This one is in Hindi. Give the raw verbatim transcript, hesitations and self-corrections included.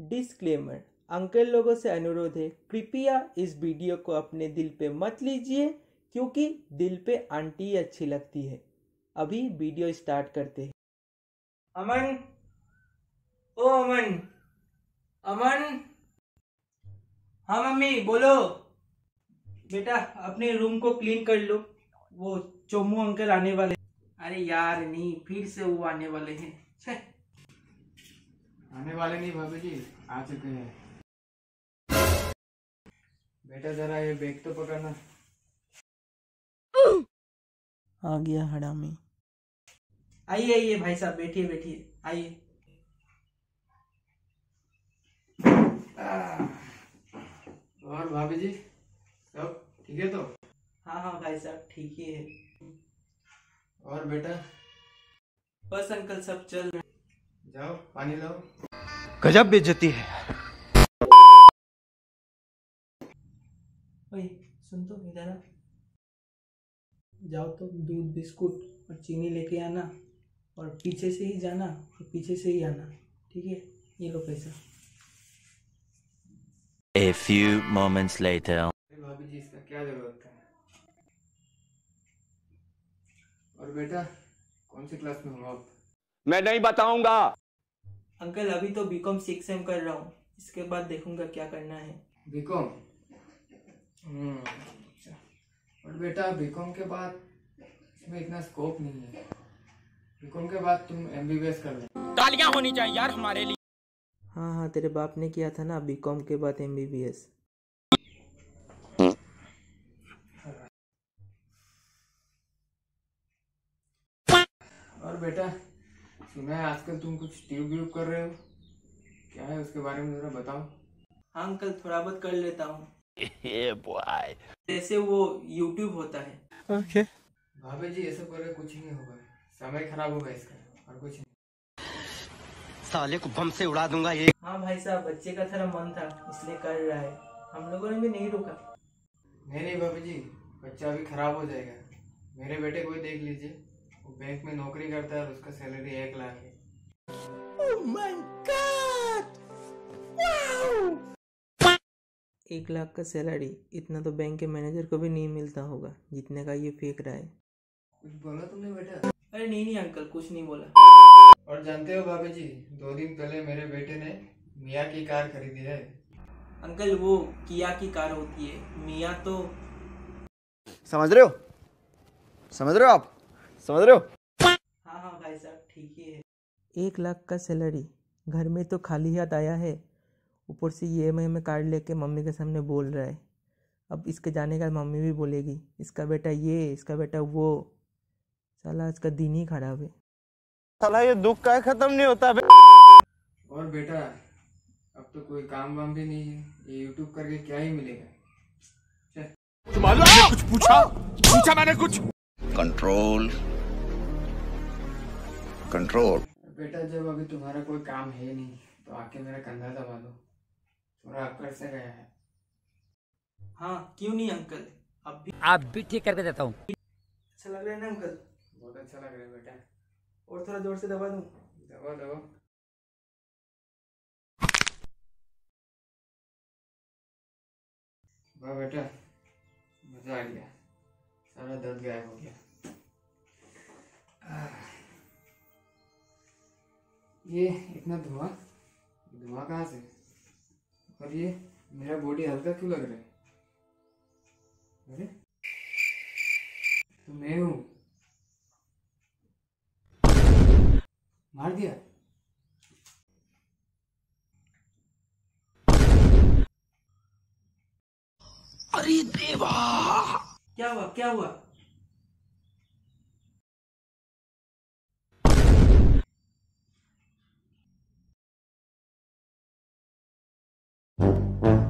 डिस्क्लेमर, अंकल लोगों से अनुरोध है कृपया इस वीडियो को अपने दिल पे मत लीजिए क्योंकि दिल पे आंटी अच्छी लगती है। अभी वीडियो स्टार्ट करते हैं। अमन, ओ अमन, अमन। हाँ मम्मी बोलो। बेटा अपने रूम को क्लीन कर लो, वो चोमू अंकल आने वाले। अरे यार नहीं, फिर से वो आने वाले हैं। आने वाले नहीं भाभी जी, आ चुके हैं। बेटा जरा ये बैग तो पकड़ना। आ गया हरामी। आइए आइए भाई साहब, बैठिए बैठिए, आइए। और भाभी जी सब ठीक है तो? हाँ हाँ भाई साहब ठीक ही है। और बेटा? बस अंकल सब चल रहा है। जाओ पानी लाओ। गजब बेइज्जती है। ओए सुन तो इधर आ, जाओ तो दूध बिस्कुट और चीनी लेके आना, और पीछे से ही जाना और पीछे से ही आना, ठीक है? ये लो पैसा। A few moments later. भाभी जी इसका क्या जरूरत है? और बेटा कौन सी क्लास में हो आप? मैं नहीं बताऊंगा अंकल, अभी तो बीकॉम सिक्स सेम कर रहा हूँ, इसके बाद देखूंगा क्या करना है। बीकॉम? अच्छा। और बेटा बीकॉम के बाद इसमें इतना स्कोप नहीं है, बीकॉम के बाद तुम एमबीबीएस कर लो। तालियां होनी चाहिए यार हमारे लिए। हाँ हाँ तेरे बाप ने किया था ना बीकॉम के बाद एमबीबीएस। और बेटा सुना है आजकल तुम कुछ ट्यूब ग्रुप कर रहे हो, क्या है उसके बारे में जरा बताओ। हाँ अंकल थोड़ा बहुत कर लेता हूँ। जैसे वो यूट्यूब होता है। okay. भाभी जी ये सब करके कुछ नहीं होगा, समय खराब होगा इसका और कुछ नहीं। साले को बम से उड़ा दूंगा ये। हाँ भाई साहब बच्चे का थोड़ा मन था इसलिए कर रहा है, हम लोगों ने भी नहीं रोका। नहीं नहीं भाभी जी बच्चा भी खराब हो जाएगा। मेरे बेटे को देख लीजिए, बैंक में नौकरी करता है और उसका सैलरी एक लाख है। Oh my God! Wow! एक लाख का सैलरी, इतना तो बैंक के मैनेजर को भी नहीं मिलता होगा जितने का ये फेंक रहा है। कुछ बोला तुमने बेटा? अरे नहीं नहीं अंकल कुछ नहीं बोला। और जानते हो भाभी जी दो दिन पहले मेरे बेटे ने मिया की कार खरीदी है। अंकल वो किया की कार होती है, मिया तो समझ रहे हो, समझ रहे हो आप, समझ रहे हो? हाँ हाँ भाई साहब ठीक ही है। एक लाख का सैलरी, घर में तो खाली हाथ आया है, ऊपर से ई एम आई में कार्ड लेके मम्मी के सामने बोल रहा है। अब इसके जाने का मम्मी भी बोलेगी इसका बेटा ये, इसका बेटा वो। साला आज का दिन ही खराब है। साला ये दुख का खत्म नहीं होता बे। और बेटा अब तो कोई काम वाम भी नहीं है, ये यूट्यूब करके क्या ही मिलेगा। कुछ पूछा पूछा मैंने कुछ? Control control. बेटा जब अभी तुम्हारा कोई काम है नहीं तो आके मेरा कंधा दबा दो, थोड़ा अकड़ से गया है। हाँ क्यों नहीं अंकल, अब भी आप भी ठीक करके देता हूँ। अच्छा लग रहा है ना अंकल? बहुत अच्छा लग रहा है बेटा। और थोड़ा जोर से दबा दूँ? दबा दबा। वाह बेटा मजा आ गया, सारा दर्द गायब हो गया। ये इतना धुआं धुआं कहाँ से? और ये मेरा बॉडी हल्का क्यों लग रहा है? अरे तो मैं हूँ, मार दिया। अरे देवा क्या हुआ क्या हुआ? Thank you.